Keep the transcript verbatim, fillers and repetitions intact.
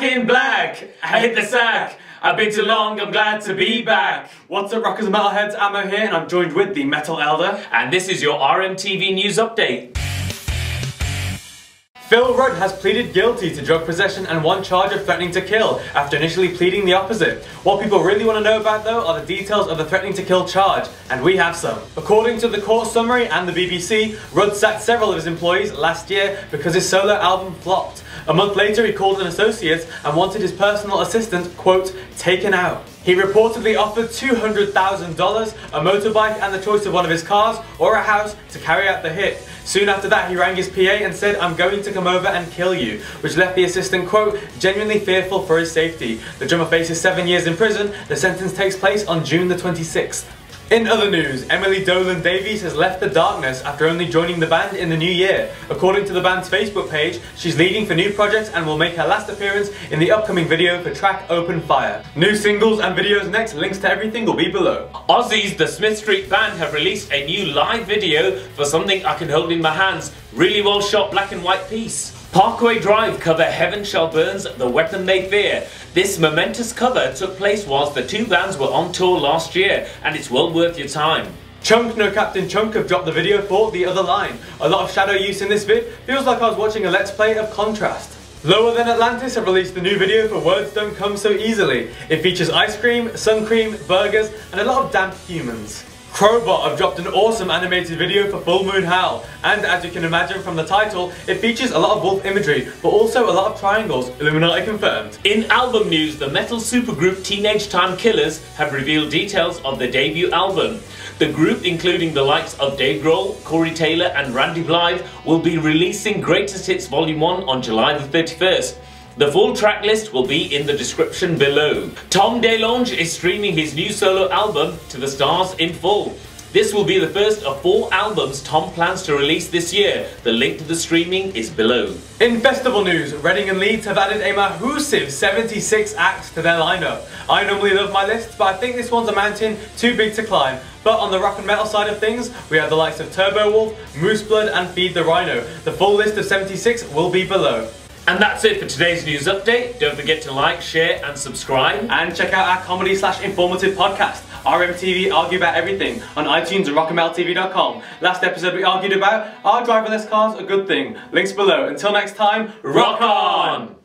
back in black. I hit the sack. I've been too long, I'm glad to be back. What's up, rockers and metalheads? Ammo here, and I'm joined with the Metal Elder. And this is your R M T V News Update. Phil Rudd has pleaded guilty to drug possession and one charge of threatening to kill, after initially pleading the opposite. What people really want to know about, though, are the details of the threatening to kill charge, and we have some. According to the court summary and the B B C, Rudd sacked several of his employees last year because his solo album flopped. A month later, he called an associate and wanted his personal assistant, quote, taken out. He reportedly offered two hundred thousand dollars, a motorbike and the choice of one of his cars or a house to carry out the hit. Soon after that, he rang his P A and said, I'm going to come over and kill you, which left the assistant, quote, genuinely fearful for his safety. The drummer faces seven years in prison. The sentence takes place on June the twenty-sixth. In other news, Emily Dolan Davies has left The Darkness after only joining the band in the new year. According to the band's Facebook page, she's leaving for new projects and will make her last appearance in the upcoming video for track Open Fire. New singles and videos next, links to everything will be below. Aussie's The Smith Street Band have released a new live video for Something I Can Hold in My Hands, really well shot black and white piece. Parkway Drive cover Heaven Shall Burn's The Weapon They Fear. This momentous cover took place whilst the two bands were on tour last year, and it's well worth your time. Chunk No Captain Chunk have dropped the video for The Other Line. A lot of shadow use in this vid, feels like I was watching a Let's Play of Contrast. Lower Than Atlantis have released the new video for Words Don't Come So Easily. It features ice cream, sun cream, burgers, and a lot of damp humans. Crobot have dropped an awesome animated video for Full Moon Howl, and as you can imagine from the title, it features a lot of wolf imagery, but also a lot of triangles, Illuminati confirmed. In album news, the metal supergroup Teenage Time Killers have revealed details of their debut album. The group, including the likes of Dave Grohl, Corey Taylor and Randy Blythe, will be releasing Greatest Hits Volume one on July the thirty-first. The full track list will be in the description below. Tom DeLonge is streaming his new solo album To the Stars in full. This will be the first of four albums Tom plans to release this year. The link to the streaming is below. In festival news, Reading and Leeds have added a massive seventy-six acts to their lineup. I normally love my lists, but I think this one's a mountain too big to climb. But on the rock and metal side of things, we have the likes of Turbo Wolf, Moose Blood and Feed the Rhino. The full list of seventy-six will be below. And that's it for today's news update. Don't forget to like, share and subscribe. And check out our comedy slash informative podcast, R M T V Argue About Everything, on iTunes and rock m l t v dot com. Last episode we argued about, are driverless cars a good thing? Links below. Until next time, rock on!